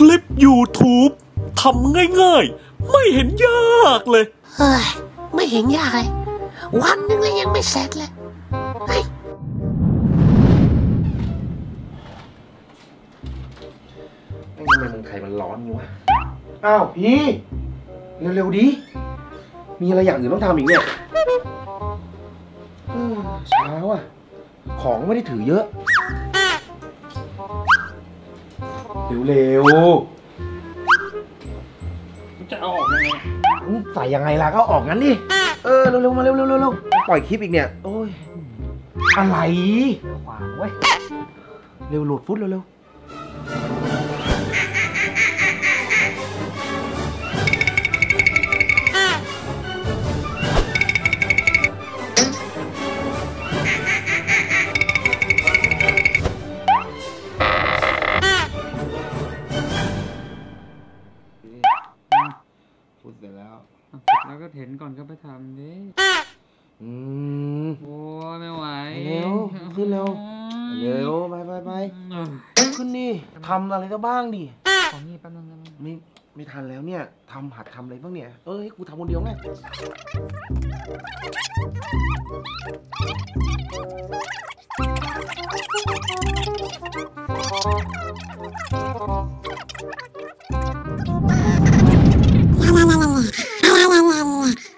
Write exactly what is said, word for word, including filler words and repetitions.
คลิป ยูทูบ ทำง่ายๆไม่เห็นยากเลยเฮ้ยไม่เห็นยากเลยวันนึงเลยยังไม่เสร็จเลยเฮ้ยทำไมเมืองไทยมันร้อนอยู่วะอ้าวพี่เร็วๆดิมีอะไรอย่างอื่นต้องทำอีกเนี่ยเช้าอ่ะของไม่ได้ถือเยอะเร็วๆจะเอาออกยังไงใส่ยังไงล่ะก็ออกงั้นดิเออเร็วๆมาเร็วๆเร็วๆปล่อยคลิปอีกเนี่ยโอ้ยอะไรขวางเว้ยเร็วโหลดฟุตเร็วเสร็จแล้วแล้วก็เห็นก่อนก็ไปทำดิอืมโอ้ไม่ไหวเร็วขึ้นเร็วเร็วไปไปไปขึ้นดิทำอะไรก็บ้างดิขอนี่แป๊บนึงไม่ไม่ทันแล้วเนี่ยทำหัดทำอะไรบ้างเนี่ยเออให้กูทำคนเดียวไง